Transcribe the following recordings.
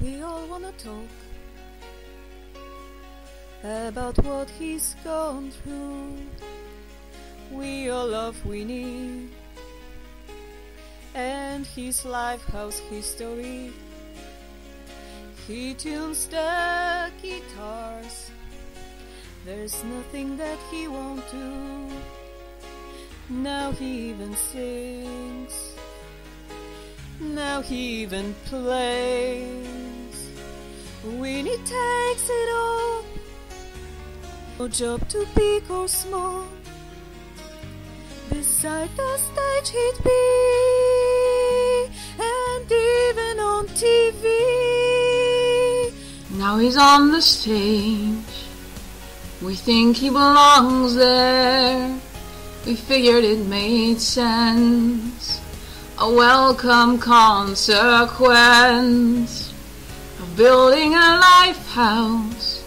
We all wanna talk about what he's gone through. We all love Winnie and his Lifehouse history. He tunes the guitars. There's nothing that he won't do. Now he even sings. Now he even plays. Winnie takes it all. No job too big or small. Beside the stage he'd be, and even on TV. Now he's on the stage. We think he belongs there. We figured it made sense, a welcome consequence of building a lifehouse.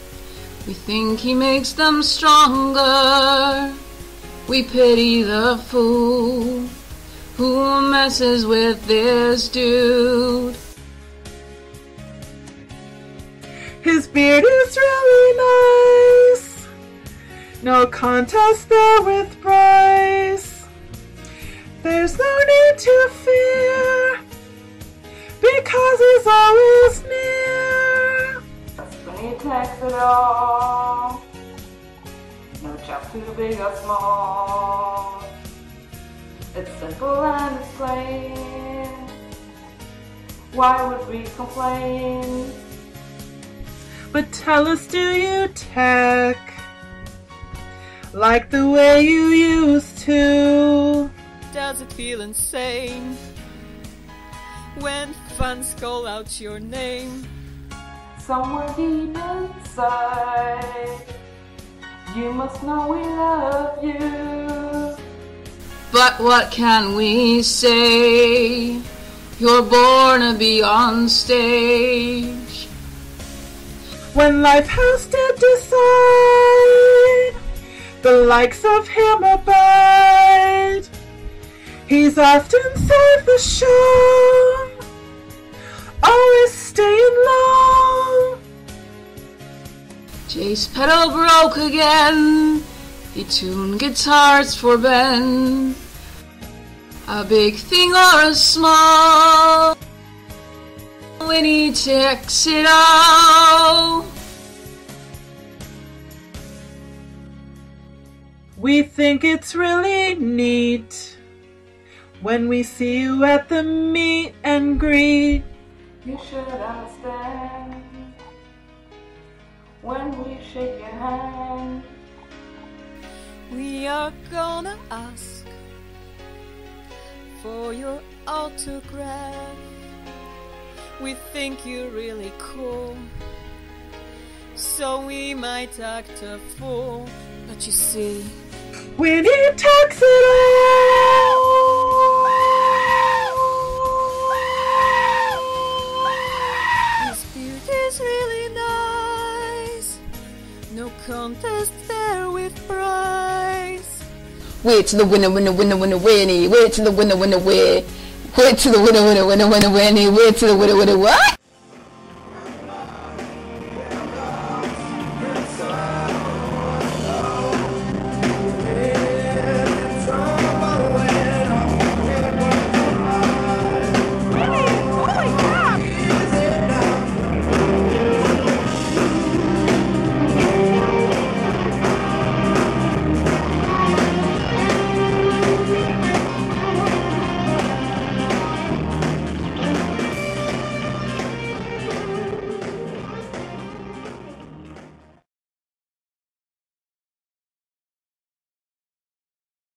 We think he makes them stronger. We pity the fool who messes with this dude. His beard is really nice. No contest though with Bryce. There's no need to fear, because he's always near. Winnie takes it all. No job too big or small. It's simple and it's plain. Why would we complain? But tell us, do you tech like the way you used to? Does it feel insane when fans call out your name? Somewhere deep inside, you must know we love you. But what can we say? You're born to be on stage. When Lifehouse did decide the likes of him abide, he's often saved the show, always staying low. Jay's pedal broke again. He tuned guitars for Ben. A big thing or a small, Winnie takes it all. We think it's really neat when we see you at the meet and greet. You should understand when we shake your hand. We are gonna ask for your autograph. We think you're really cool, so we might act a fool. But you see, Winnie takes it all. His beard is really nice. No contest there with Bryce. Wait till the winner, winner, winner, winner, Winnie. Wait till the winner, winner, Winnie. Wait till the winner, winner, winner, winner, Winnie. Wait till the winner, winner, what?